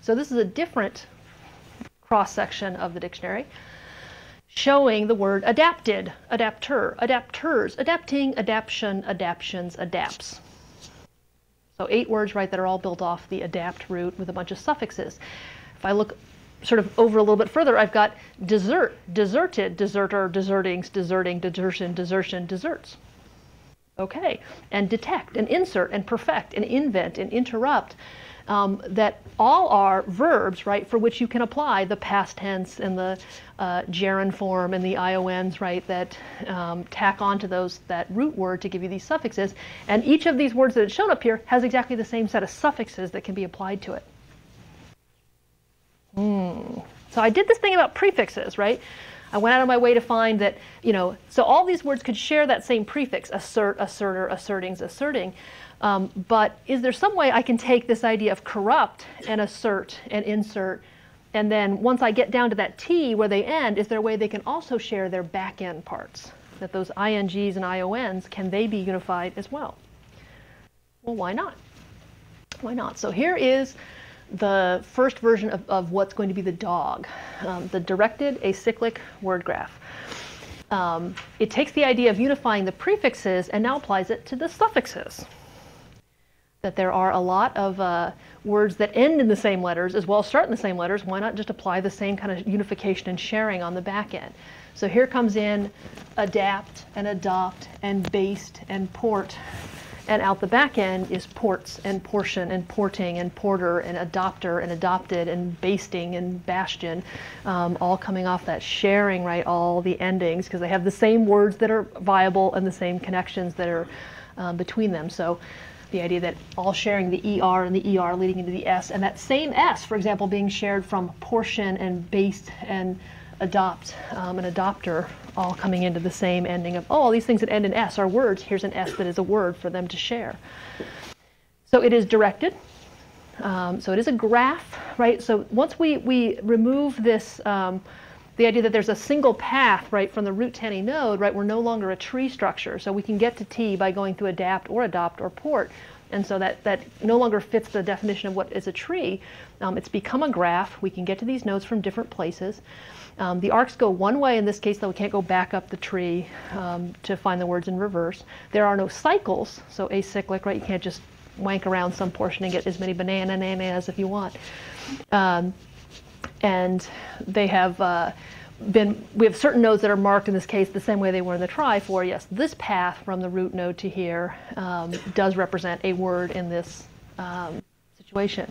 So this is a different cross-section of the dictionary showing the word adapted, adapter, adapters, adapting, adaption, adaptions, adapts. So eight words, right, that are all built off the adapt root with a bunch of suffixes. If I look sort of over a little bit further, I've got desert, deserted, deserter, desertings, deserting, desertion, desertion, deserts. Okay, and detect, and insert, and perfect, and invent, and interrupt, um, that all are verbs, right, for which you can apply the past tense and the uh, gerund form and the I O Ns, right, that um, tack onto those, that root word to give you these suffixes. And each of these words that is shown up here has exactly the same set of suffixes that can be applied to it. Hmm. So I did this thing about prefixes, right? I went out of my way to find that, you know, so all these words could share that same prefix, assert, asserter, assertings, asserting. Um, but is there some way I can take this idea of corrupt and assert and insert, and then once I get down to that T where they end, is there a way they can also share their back end parts? That those I N Gs and I O Ns, can they be unified as well? Well, why not? Why not? So here is the first version of, of what's going to be the D A W G, um, the directed acyclic word graph. Um, it takes the idea of unifying the prefixes and now applies it to the suffixes. That there are a lot of uh, words that end in the same letters as well as start in the same letters. Why not just apply the same kind of unification and sharing on the back end? So here comes in adapt and adopt and based and port. And out the back end is ports and portion and porting and porter and adopter and adopted and basting and bastion, um, all coming off that sharing, right, all the endings, because they have the same words that are viable and the same connections that are um, between them. So the idea that all sharing the E R and the E R leading into the S, and that same S, for example, being shared from portion and based and adopt um, an adopter, all coming into the same ending of, oh, all these things that end in S are words. Here's an S that is a word for them to share. So it is directed. Um, so it is a graph, right? So once we, we remove this, um, the idea that there's a single path, right, from the root to any node, right, we're no longer a tree structure. So we can get to T by going through adapt or adopt or port. And so that, that no longer fits the definition of what is a tree. Um, it's become a graph. We can get to these nodes from different places. Um, the arcs go one way in this case, though we can't go back up the tree um, to find the words in reverse. There are no cycles, so acyclic, right? You can't just wank around some portion and get as many banana nanas if you want. Um, and they have uh, been, we have certain nodes that are marked in this case the same way they were in the try for, yes, this path from the root node to here um, does represent a word in this um, situation.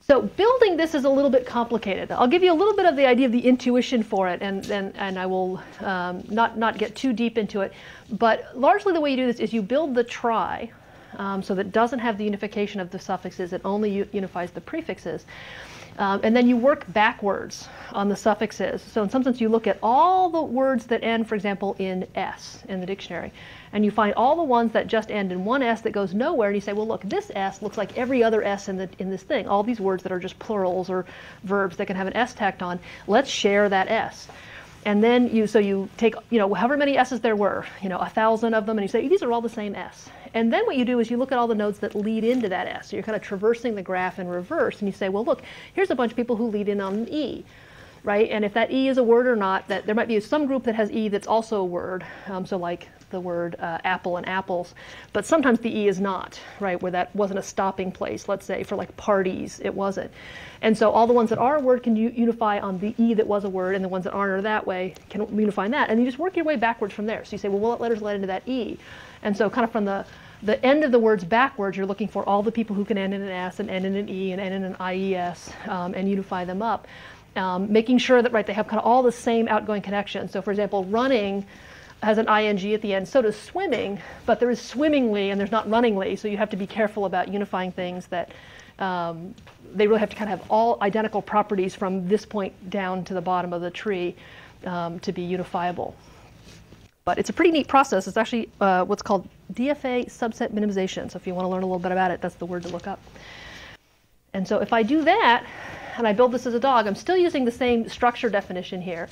So building this is a little bit complicated. I'll give you a little bit of the idea of the intuition for it, and and, and I will um, not, not get too deep into it. But largely the way you do this is you build the try, um, so that it doesn't have the unification of the suffixes. It only unifies the prefixes. Um, and then you work backwards on the suffixes. So in some sense, you look at all the words that end, for example, in S in the dictionary. And you find all the ones that just end in one S that goes nowhere, and you say, well, look, this S looks like every other S in, the, in this thing. All these words that are just plurals or verbs that can have an S tacked on, let's share that S. And then you, so you take, you know, however many S's there were, you know, a thousand of them, and you say, these are all the same S. And then what you do is you look at all the nodes that lead into that S. So you're kind of traversing the graph in reverse, and you say, well, look, here's a bunch of people who lead in on an E. right? And if that E is a word or not, that there might be some group that has E that's also a word. Um, so like the word uh, apple and apples. But sometimes the E is not, right, where that wasn't a stopping place, let's say, for like parties, it wasn't. And so all the ones that are a word can unify on the E that was a word, and the ones that aren't are that way can unify on that. And you just work your way backwards from there. So you say, well, what letters led into that E? And so kind of from the, the end of the words backwards, you're looking for all the people who can end in an S and end in an E and end in an I E S um, and unify them up, um, making sure that, right, they have kind of all the same outgoing connections. So for example, running has an ing at the end, so does swimming, but there is swimmingly and there's not runningly, so you have to be careful about unifying things that um, they really have to kind of have all identical properties from this point down to the bottom of the tree um, to be unifiable. But it's a pretty neat process. It's actually uh, what's called D F A subset minimization, so if you want to learn a little bit about it, that's the word to look up. And so if I do that, and I build this as a D A W G, I'm still using the same structure definition here.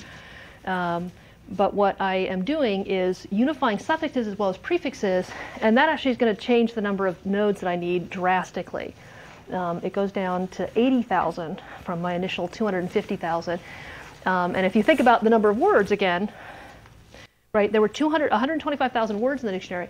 Um, But what I am doing is unifying suffixes as well as prefixes, and that actually is going to change the number of nodes that I need drastically. Um, it goes down to eighty thousand from my initial two hundred fifty thousand. Um, and if you think about the number of words again, right, there were two hundred, one hundred twenty-five thousand words in the dictionary.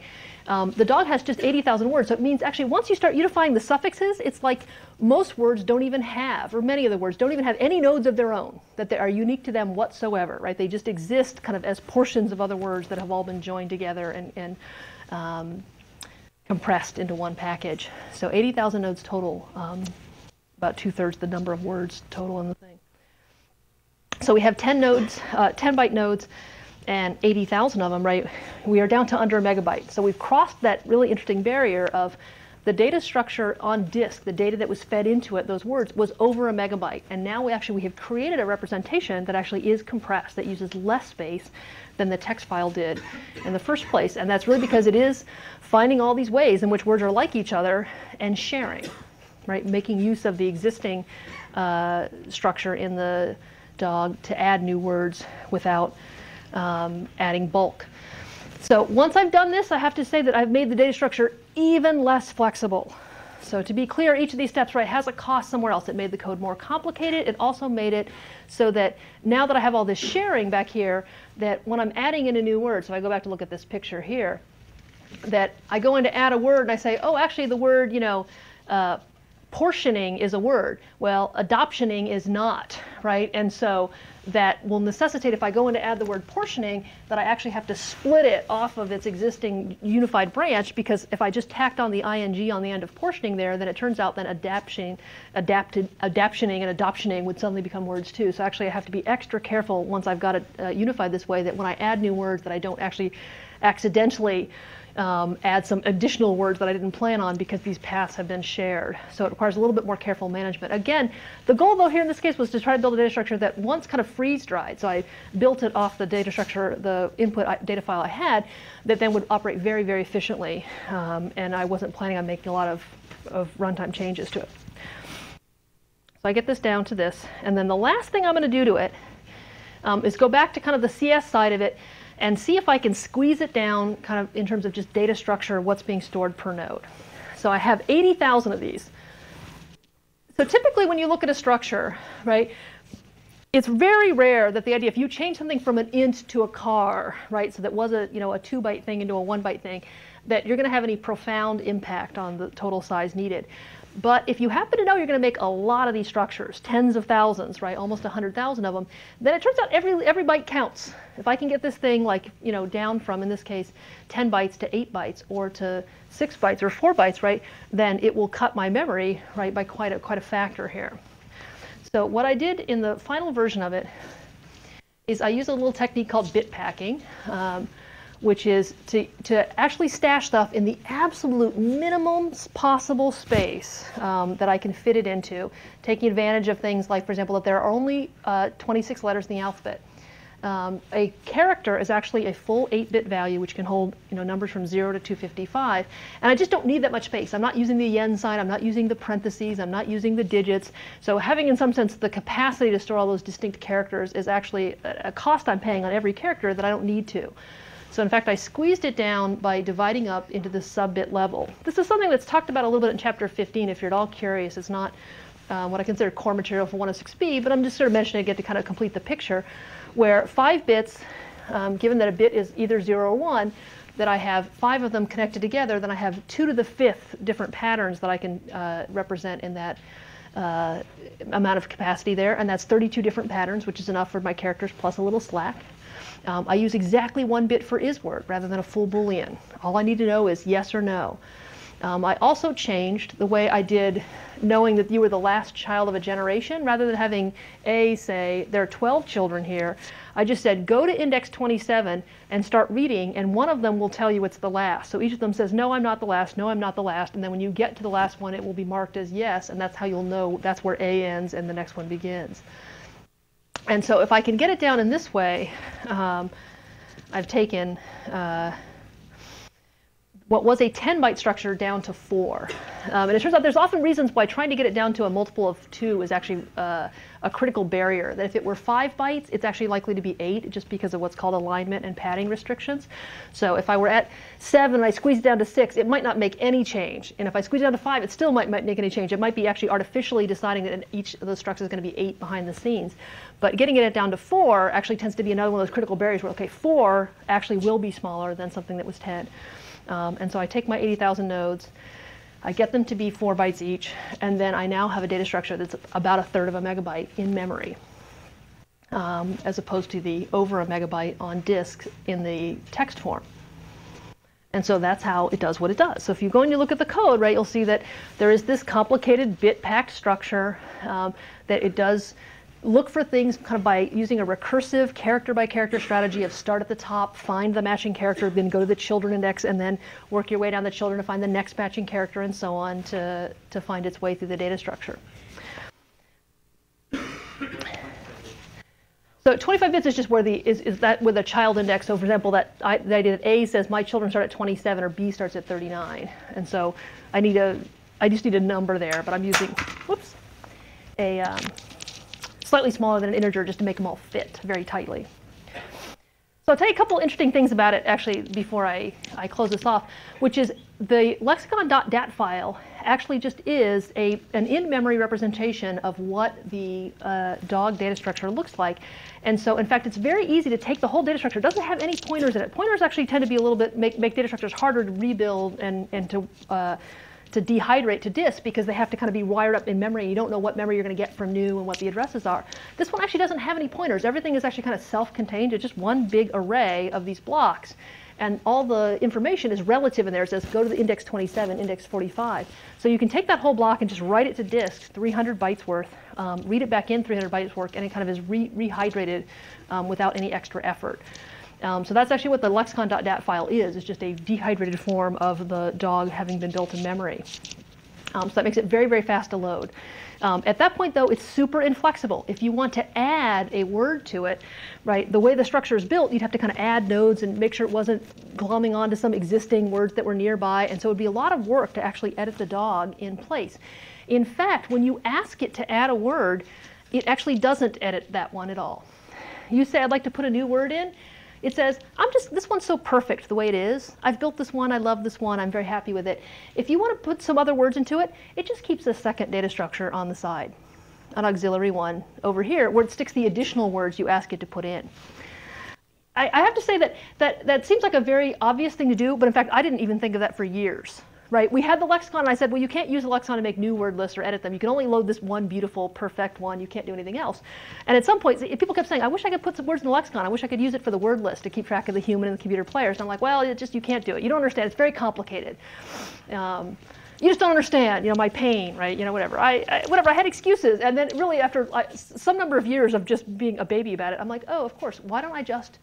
Um, the D A W G has just eighty thousand words, so it means actually once you start unifying the suffixes, it's like most words don't even have, or many of the words don't even have any nodes of their own, that they are unique to them whatsoever, right? They just exist kind of as portions of other words that have all been joined together and, and um, compressed into one package. So eighty thousand nodes total, um, about two-thirds the number of words total in the thing. So we have ten nodes, uh, ten byte nodes, and eighty thousand of them, right, we are down to under a megabyte. So we've crossed that really interesting barrier of the data structure on disk, the data that was fed into it, those words, was over a megabyte. And now we actually we have created a representation that actually is compressed, that uses less space than the text file did in the first place. And that's really because it is finding all these ways in which words are like each other and sharing, right, making use of the existing uh, structure in the D A W G to add new words without Um, adding bulk. So once I've done this, I have to say that I've made the data structure even less flexible. So to be clear, each of these steps, right, has a cost somewhere else. It made the code more complicated. It also made it so that now that I have all this sharing back here, that when I'm adding in a new word, so I go back to look at this picture here, that I go in to add a word and I say, oh, actually the word, you know, uh, portioning is a word. Well, adoptioning is not, right? And so that will necessitate, if I go in to add the word portioning, that I actually have to split it off of its existing unified branch, because if I just tacked on the ing on the end of portioning there, then it turns out that adaption, adapted, adaptioning and adoptioning would suddenly become words too. So actually I have to be extra careful once I've got it uh, unified this way, that when I add new words that I don't actually accidentally Um, add some additional words that I didn't plan on, because these paths have been shared. So it requires a little bit more careful management. Again, the goal though here in this case was to try to build a data structure that once kind of freeze-dried. So I built it off the data structure, the input data file I had, that then would operate very, very efficiently. Um, and I wasn't planning on making a lot of, of runtime changes to it. So I get this down to this. And then the last thing I'm going to do to it um, is go back to kind of the C S side of it, and see if I can squeeze it down kind of in terms of just data structure, what's being stored per node. So I have eighty thousand of these. So typically when you look at a structure, right, it's very rare that the idea, if you change something from an int to a car, right, so that was a, you know, a two byte thing into a one byte thing, that you're going to have any profound impact on the total size needed. But if you happen to know you're going to make a lot of these structures, tens of thousands, right, almost one hundred thousand of them, then it turns out every, every byte counts. If I can get this thing, like, you know, down from, in this case, ten bytes to eight bytes or to six bytes or four bytes, right, then it will cut my memory, right, by quite a, quite a factor here. So what I did in the final version of it is I used a little technique called bit packing, um, which is to, to actually stash stuff in the absolute minimum possible space um, that I can fit it into, taking advantage of things like, for example, that there are only uh, twenty-six letters in the alphabet. Um, a character is actually a full eight-bit value, which can hold, you know, numbers from zero to two fifty-five. And I just don't need that much space. I'm not using the yen sign. I'm not using the parentheses. I'm not using the digits. So having, in some sense, the capacity to store all those distinct characters is actually a cost I'm paying on every character that I don't need to. So in fact, I squeezed it down by dividing up into the sub-bit level. This is something that's talked about a little bit in Chapter fifteen, if you're at all curious. It's not uh, what I consider core material for one oh six B, but I'm just sort of mentioning it again to kind of complete the picture, where five bits, um, given that a bit is either zero or one, that I have five of them connected together, then I have two to the fifth different patterns that I can uh, represent in that uh, amount of capacity there, and that's thirty-two different patterns, which is enough for my characters plus a little slack. Um, I use exactly one bit for is word rather than a full Boolean. All I need to know is yes or no. Um, I also changed the way I did knowing that you were the last child of a generation. Rather than having A say, there are twelve children here, I just said, go to index twenty-seven and start reading, and one of them will tell you it's the last. So each of them says, no, I'm not the last, no, I'm not the last, and then when you get to the last one, it will be marked as yes, and that's how you'll know that's where A ends and the next one begins. And so if I can get it down in this way, um, I've taken uh, what was a ten byte structure down to four. Um, and it turns out there's often reasons why trying to get it down to a multiple of two is actually uh, a critical barrier. That if it were five bytes, it's actually likely to be eight just because of what's called alignment and padding restrictions. So if I were at seven and I squeeze it down to six, it might not make any change. And if I squeeze it down to five, it still might, might make any change. It might be actually artificially deciding that each of those structures is going to be eight behind the scenes. But getting it down to four actually tends to be another one of those critical barriers where, okay, four actually will be smaller than something that was ten. Um, and so I take my eighty thousand nodes, I get them to be four bytes each, and then I now have a data structure that's about a third of a megabyte in memory, um, as opposed to the over a megabyte on disk in the text form. And so that's how it does what it does. So if you go and you look at the code, right, you'll see that there is this complicated bit-packed structure um, that it does look for things kind of by using a recursive character-by-character strategy of start at the top, find the matching character, then go to the children index, and then work your way down the children to find the next matching character, and so on to, to find its way through the data structure. So twenty-five bits is just where the is, is that with a child index. So for example, that I, the idea that A says my children start at twenty-seven or B starts at thirty-nine, and so I need a I just need a number there, but I'm using whoops a um, slightly smaller than an integer just to make them all fit very tightly. So I'll tell you a couple interesting things about it actually before I, I close this off, which is the lexicon.dat file actually just is a, an in-memory representation of what the uh, D A W G data structure looks like. And so in fact, it's very easy to take the whole data structure. It doesn't have any pointers in it. Pointers actually tend to be a little bit, make, make data structures harder to rebuild and, and to uh, to dehydrate to disk because they have to kind of be wired up in memory. You don't know what memory you're going to get from new and what the addresses are. This one actually doesn't have any pointers. Everything is actually kind of self-contained. It's just one big array of these blocks. And all the information is relative in there. It says go to the index twenty-seven, index forty-five. So you can take that whole block and just write it to disk, three hundred bytes worth, um, read it back in three hundred bytes worth, and it kind of is re rehydrated um, without any extra effort. Um, so that's actually what the lexicon.dat file is. It's just a dehydrated form of the D A W G having been built in memory. Um, so that makes it very, very fast to load. Um, at that point, though, it's super inflexible. If you want to add a word to it, right, the way the structure is built, you'd have to kind of add nodes and make sure it wasn't glomming onto some existing words that were nearby. And so it would be a lot of work to actually edit the D A W G in place. In fact, when you ask it to add a word, it actually doesn't edit that one at all. You say, I'd like to put a new word in. It says, I'm just, this one's so perfect the way it is. I've built this one, I love this one, I'm very happy with it. If you want to put some other words into it, it just keeps a second data structure on the side, an auxiliary one over here, where it sticks the additional words you ask it to put in. I, I have to say that, that that seems like a very obvious thing to do, but in fact, I didn't even think of that for years. Right? We had the lexicon, and I said, well, you can't use the lexicon to make new word lists or edit them. You can only load this one beautiful, perfect one. You can't do anything else. And at some point, people kept saying, I wish I could put some words in the lexicon. I wish I could use it for the word list to keep track of the human and the computer players. And I'm like, well, it just, you can't do it. You don't understand. It's very complicated. Um, you just don't understand, you know, my pain, right? You know, whatever. I, I whatever. I had excuses. And then really after I, some number of years of just being a baby about it, I'm like, oh, of course. Why don't I just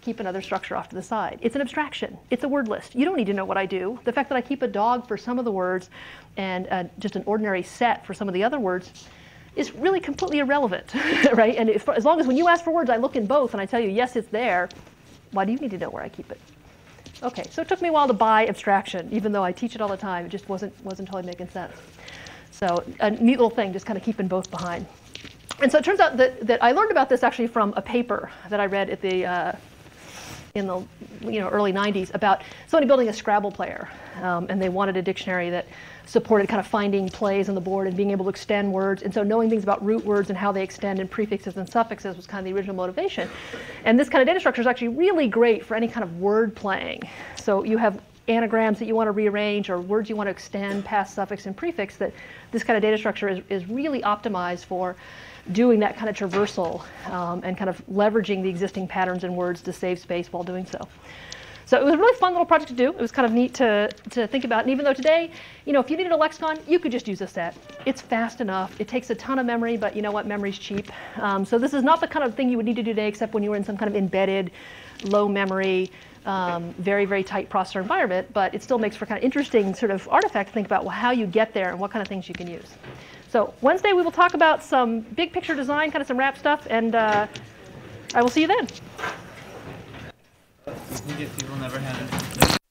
keep another structure off to the side? It's an abstraction. It's a word list. You don't need to know what I do. The fact that I keep a D A W G for some of the words and uh, just an ordinary set for some of the other words is really completely irrelevant, right? And if, as long as when you ask for words, I look in both and I tell you, yes, it's there, why do you need to know where I keep it? Okay, so it took me a while to buy abstraction, even though I teach it all the time. It just wasn't, wasn't totally making sense. So a neat little thing, just kind of keeping both behind. And so it turns out that, that I learned about this actually from a paper that I read at the uh, in the you know early nineties about somebody building a Scrabble player, um, and they wanted a dictionary that supported kind of finding plays on the board and being able to extend words. And so knowing things about root words and how they extend and prefixes and suffixes was kind of the original motivation. And this kind of data structure is actually really great for any kind of word playing. So you have anagrams that you want to rearrange or words you want to extend past suffix and prefix, that this kind of data structure is, is really optimized for doing that kind of traversal um, and kind of leveraging the existing patterns and words to save space while doing so. So it was a really fun little project to do. It was kind of neat to, to think about. And even though today, you know, if you needed a lexicon, you could just use this set. It's fast enough. It takes a ton of memory, but you know what? Memory's cheap. Um, so this is not the kind of thing you would need to do today, except when you were in some kind of embedded, low memory, um, very, very tight processor environment. But it still makes for kind of interesting sort of artifact to think about, well, how you get there and what kind of things you can use. So Wednesday, we will talk about some big picture design, kind of some wrap stuff. And uh, I will see you then. I think if people never had it.